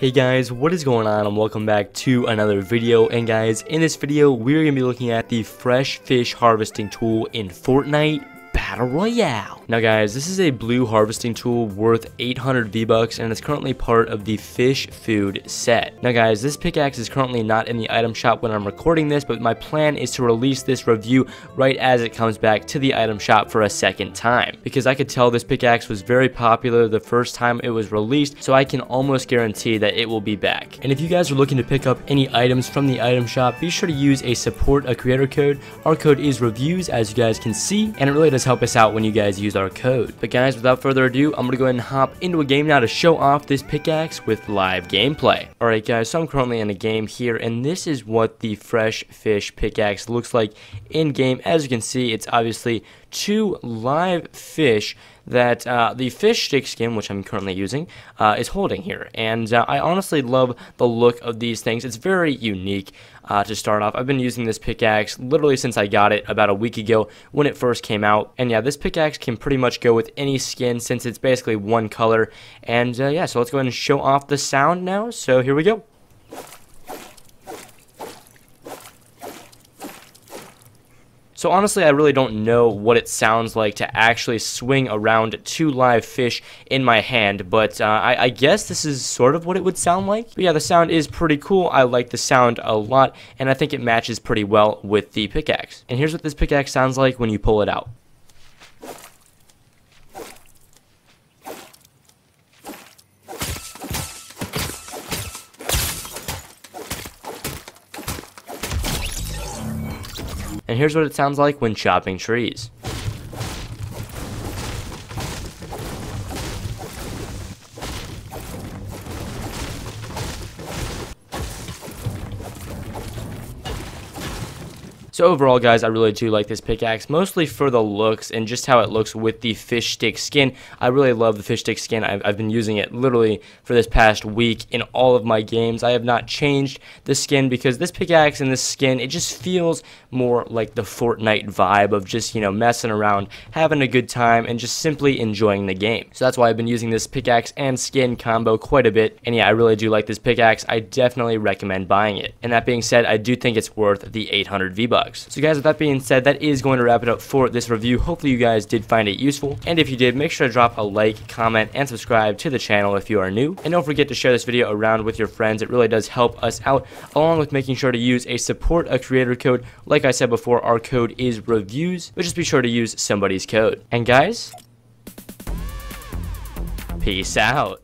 Hey guys, what is going on and welcome back to another video. And guys, in this video we're gonna be looking at the Fresh Fish harvesting tool in Fortnite Battle Royale. Now guys, this is a blue harvesting tool worth 800 V-Bucks and it's currently part of the fish food set. Now guys, this pickaxe is currently not in the item shop when I'm recording this, but my plan is to release this review right as it comes back to the item shop for a second time, because I could tell this pickaxe was very popular the first time it was released, so I can almost guarantee that it will be back. And if you guys are looking to pick up any items from the item shop, be sure to use a support a creator code. Our code is reviews, as you guys can see, and it really does help us out when you guys use our code. But guys, without further ado, I'm gonna go ahead and hop into a game now to show off this pickaxe with live gameplay. Alright guys, so I'm currently in a game here, and this is what the Fresh Fish pickaxe looks like in game. As you can see, it's obviously two live fish that the Fish Stick skin, which I'm currently using, is holding here. And I honestly love the look of these things. It's very unique to start off. I've been using this pickaxe literally since I got it about a week ago when it first came out. And yeah, this pickaxe can pretty much go with any skin since it's basically one color. And yeah, so let's go ahead and show off the sound now. So here we go. So honestly, I really don't know what it sounds like to actually swing around two live fish in my hand, but I guess this is sort of what it would sound like. But yeah, the sound is pretty cool. I like the sound a lot, and I think it matches pretty well with the pickaxe. And here's what this pickaxe sounds like when you pull it out. And here's what it sounds like when chopping trees. So overall guys, I really do like this pickaxe, mostly for the looks and just how it looks with the Fish Stick skin. I really love the Fish Stick skin. I've been using it literally for this past week in all of my games. I have not changed the skin because this pickaxe and this skin, it just feels more like the Fortnite vibe of just, you know, messing around, having a good time, and just simply enjoying the game. So that's why I've been using this pickaxe and skin combo quite a bit. And yeah, I really do like this pickaxe. I definitely recommend buying it. And that being said, I do think it's worth the 800 V-Bucks. So guys, with that being said, that is going to wrap it up for this review. Hopefully you guys did find it useful, and if you did, make sure to drop a like, comment, and subscribe to the channel if you are new. And don't forget to share this video around with your friends. It really does help us out, along with making sure to use a support a creator code. Like I said before, our code is reviews, but just be sure to use somebody's code. And guys, peace out.